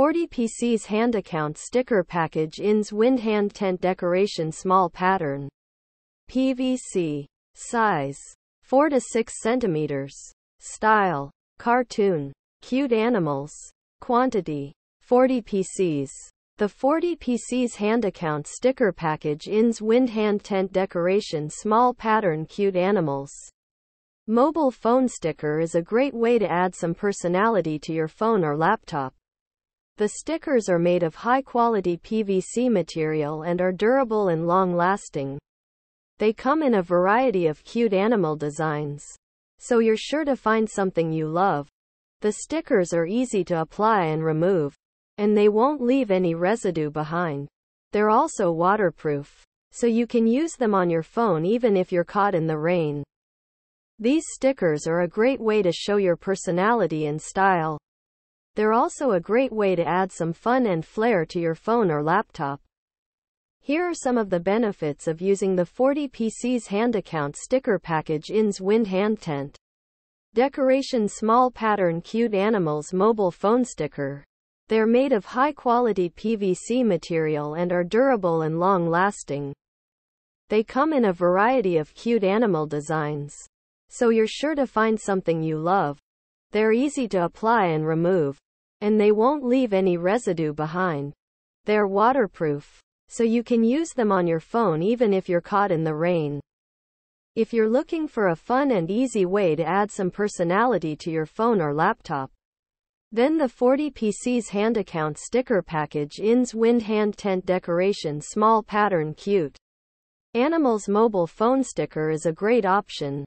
40 PC's Hand Account Sticker Package INS Wind Hand Tent Decoration Small Pattern PVC Size 4 to 6 cm Style Cartoon Cute Animals Quantity 40 PC's The 40 PC's Hand Account Sticker Package INS Wind Hand Tent Decoration Small Pattern Cute Animals Mobile phone sticker is a great way to add some personality to your phone or laptop. The stickers are made of high-quality PVC material and are durable and long-lasting. They come in a variety of cute animal designs, so you're sure to find something you love. The stickers are easy to apply and remove, and they won't leave any residue behind. They're also waterproof, so you can use them on your phone even if you're caught in the rain. These stickers are a great way to show your personality and style. They're also a great way to add some fun and flair to your phone or laptop. Here are some of the benefits of using the 40 PC's Hand Account Sticker Package INS Wind Hand Tent Decoration Small Pattern Cute Animals Mobile Phone Sticker. They're made of high-quality PVC material and are durable and long-lasting. They come in a variety of cute animal designs, so you're sure to find something you love. They're easy to apply and remove, and they won't leave any residue behind. They're waterproof, so you can use them on your phone even if you're caught in the rain. If you're looking for a fun and easy way to add some personality to your phone or laptop, then the 40 PC's Hand Account Sticker Package INS Wind Hand Tent Decoration Small Pattern Cute Animals Mobile Phone Sticker is a great option.